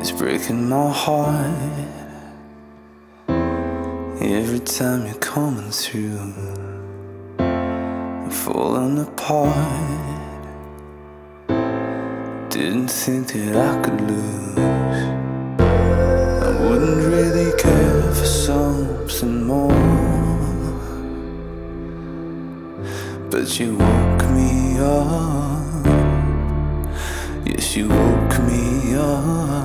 It's breaking my heart every time you're coming through. I'm falling apart, didn't think that I could lose. I wouldn't really care for something more, but you woke me up. Yes, you woke me up.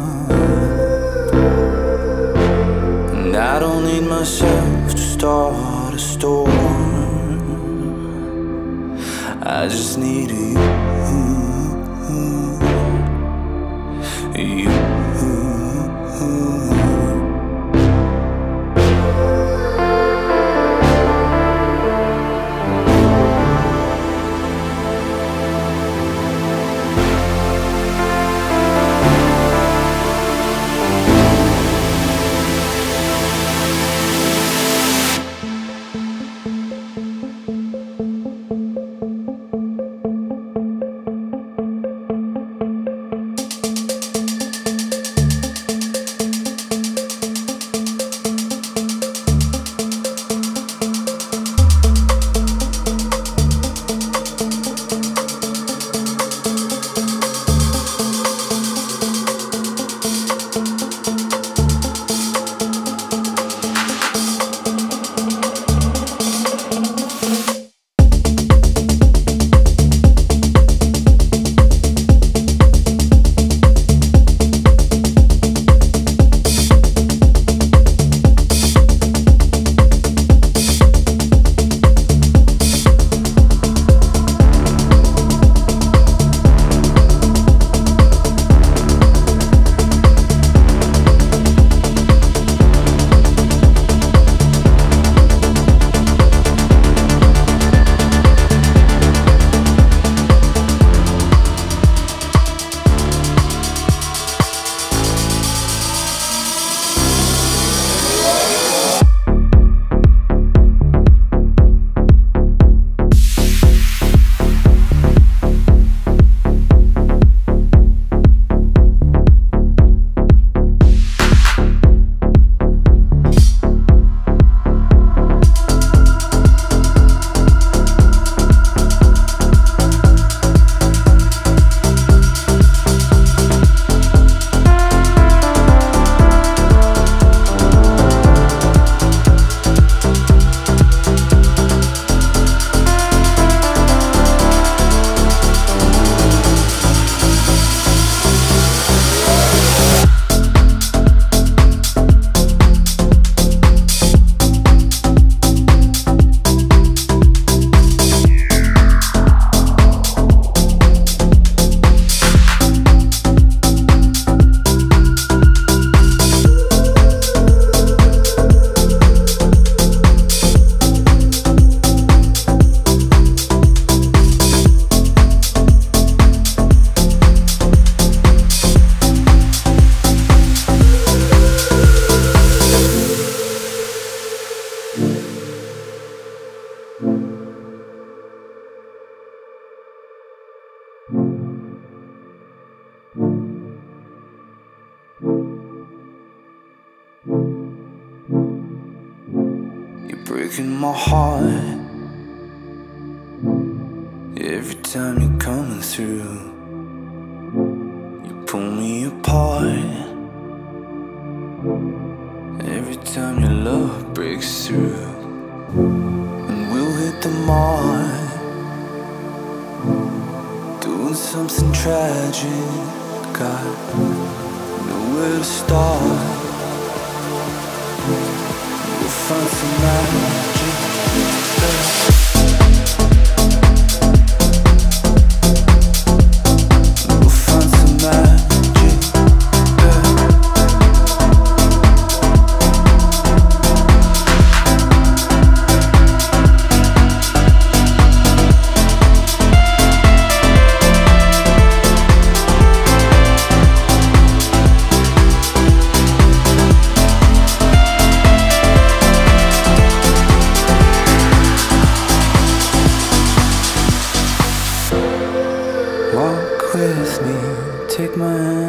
I don't need myself to start a storm, I just need you. You. Breaking my heart every time you're coming through. You pull me apart every time your love breaks through. And we'll hit the mark, doing something tragic. Got nowhere to start. We'll find some magic. Walk with me, take my hand.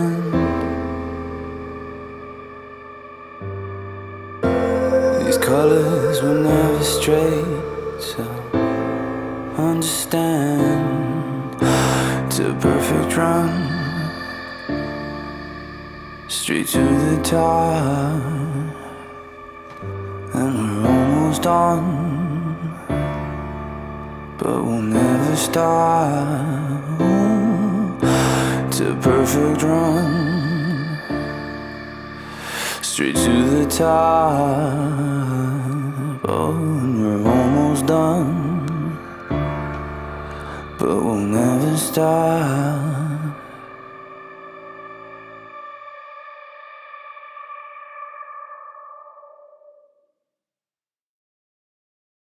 were never straight, so understand. It's a perfect run, straight to the top, and we're almost done, but we'll never stop. It's a perfect run, straight to the top. Oh, and we're almost done, but we'll never stop.